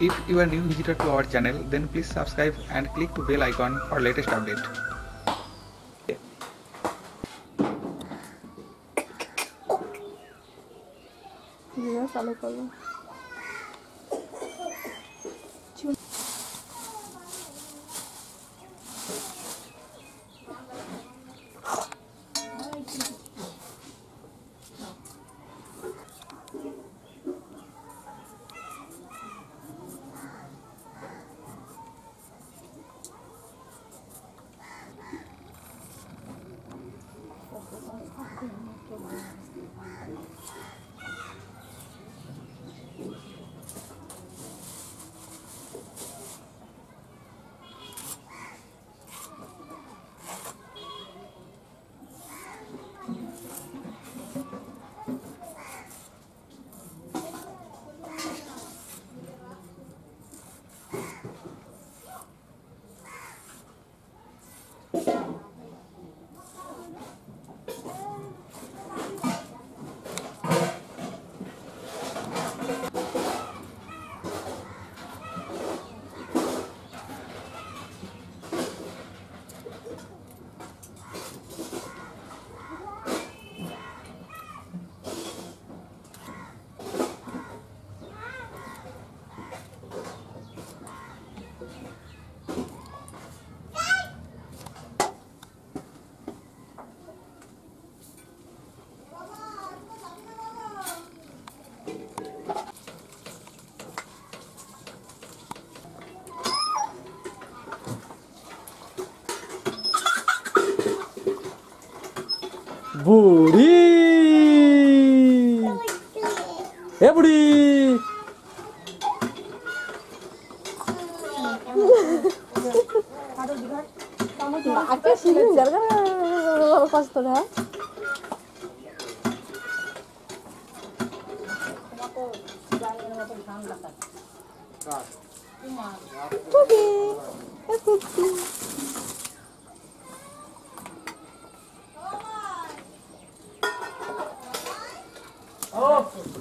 If you are new visitor to our channel, then please subscribe and click to bell icon for latest update. Buri, hey Buri. Aku sih enggak kan lepas tuh dah. Buri, aku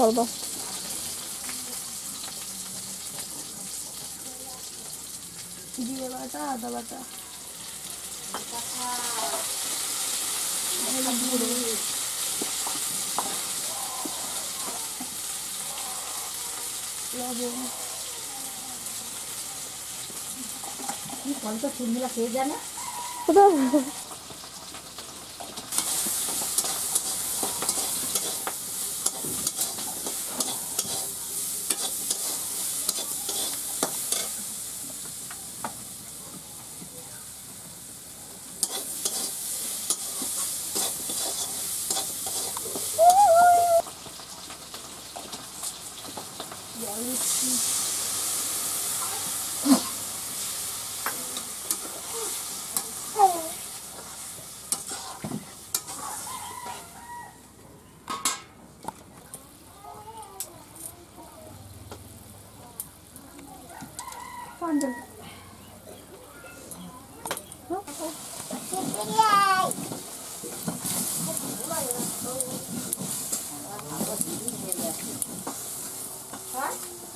Baba dia bata ada bata ini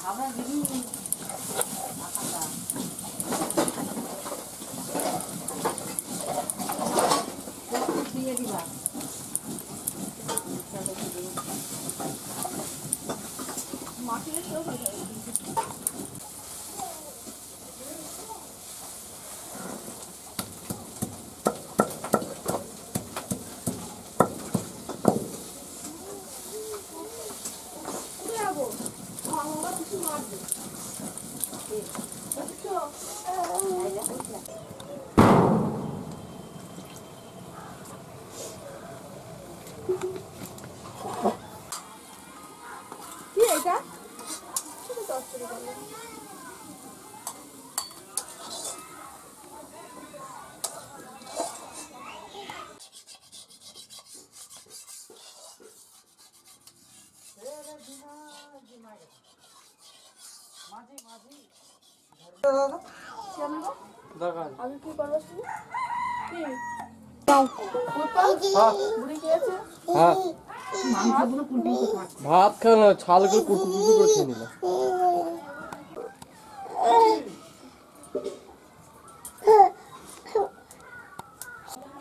Apa আমি কি করছি কি দাও ওপা মুড়ি খেয়েছে হ্যাঁ মাংসগুলো কুটি কুটি ভাত খানা ছালগুলো কুটি কুটি করে খেয়ে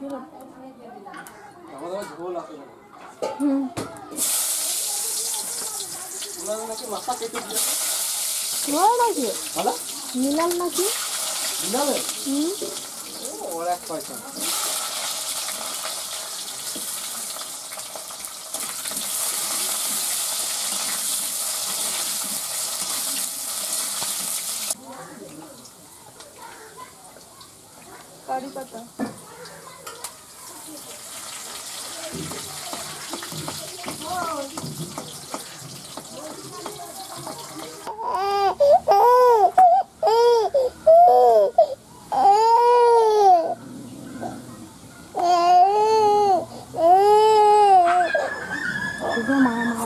নিলাম আমাদের ঝোল আছে ওনারা নাকি মাথা কেটে দিয়েছে ওরা নাকি হ্যালো নীলাল নাকি Another? Oh, that's quite something. Curry pata. Wow. Tomato.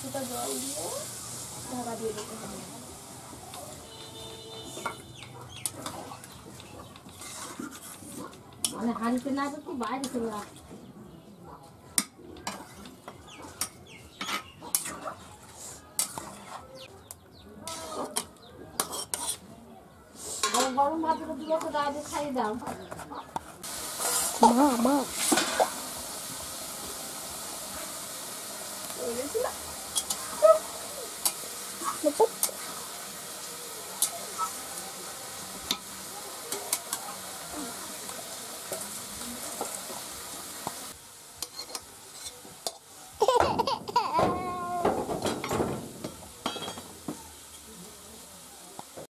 Kita jual dia, cara dia itu. Mana hari kenapa tu banyak semua. Baru mati kedua sudah ada saya dah. Mama. Lepas.